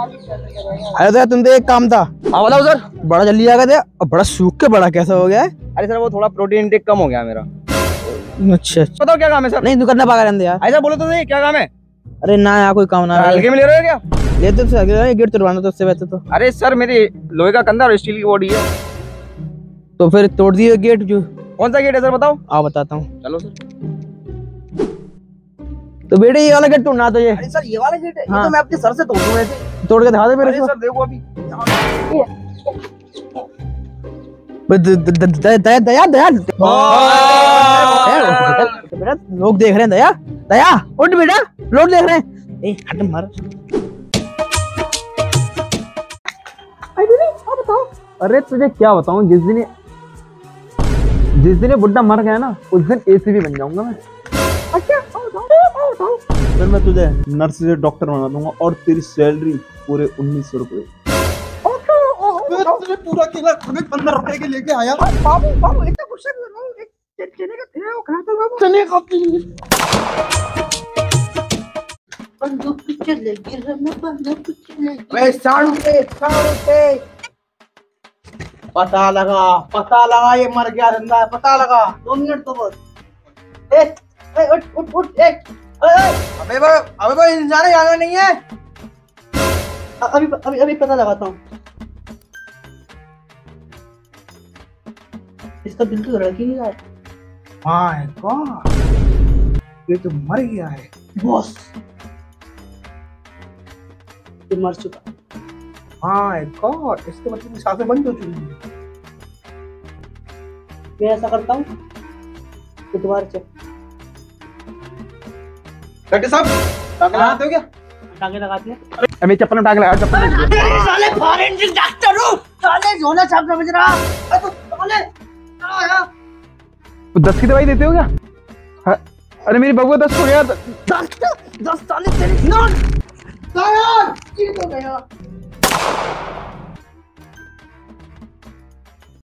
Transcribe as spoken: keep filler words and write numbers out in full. अरे सर तुम तो एक काम था। हाँ बताओ सर। बड़ा जल्दी आ गया था, बड़ा सूख के बड़ा कैसा हो गया है? अरे सर वो थोड़ा प्रोटीन इंटेक कम हो गया मेरा। अच्छा अच्छा बताओ क्या काम है सर? नहीं तू करना पा रहे यार। ऐसा बोलो तो सही क्या काम है? अरे ना यार कोई काम ना। हल्के में ले रहे हो क्या? ले तो सर गिर तोड़वाना तो उससे वैसे तो। अरे सर मेरे लोहे का कंधा और स्टील की बॉडी है। तो फिर तोड़ दिए गेट? जो कौन सा गेट है सर बताओ? हाँ बताता हूँ चलो सर। तो बेटे ये वाला गेट तोड़ना तो ये। अरे सर ये वाला गेट है। हाँ। ये तो मैं अपने सर से तोड़ दूं ऐसे। तोड़ के दिखा दे मेरे को। सर देखो अभी। दया दया दया। बेटा लोग देख रहे हैं। दया दया उठ बेटा लोग देख रहे हैं। ए हट मार। अरे तुझे क्या बताऊं, जिस दिन जिस दिन ये बुड्ढा मर गया ना उस दिन एसीबी बन जाऊंगा मैं। अच्छा फिर मैं तुझे नर्स से डॉक्टर बना दूंगा और तेरी सैलरी पूरे उन्नीस सौ रूपए। पूरा किला पंद्रह रुपए के लेके आया बाबू। बाबू इतना गुस्सा क्यों हो? एक चने का ठेला वो खाता बाबू। चने का पंद्रह पिक्चर ले गिर रहा मैं पंद्रह पिक्चर ले। वे साढ़े रुपए साढ़े रुपए। पता लगा पता लगा ये मर गया धंधा। पता लगा दो मिनट तो बस। उठ उठ उठ एक। अबे बा, अबे बा, इंसान जाना नहीं है। अभी अभी अभी पता लगाता हूँ। इसका दिल तो धड़क ही नहीं रहा। माय गॉड ये तो मर गया है बॉस। ये मर चुका। माय गॉड इसके मतलब सांसें बंद हो चुकी हैं। मैं ऐसा करता हूँ तो दोबारा चेक। डॉक्टर साहब टांगे लगाते हो क्या? टांगे लगाते हैं। अरे चप्पल टांगे लगा चप्पल। अरे साले फॉरेंसिक डॉक्टर हो साले जोना साहब समझ रहा। अरे तो साले क्या आया? तो दस की दवाई देते हो क्या? अरे मेरी बगुआ दस हो गया। दस दस साले तेरी नॉन साले ये तो गया।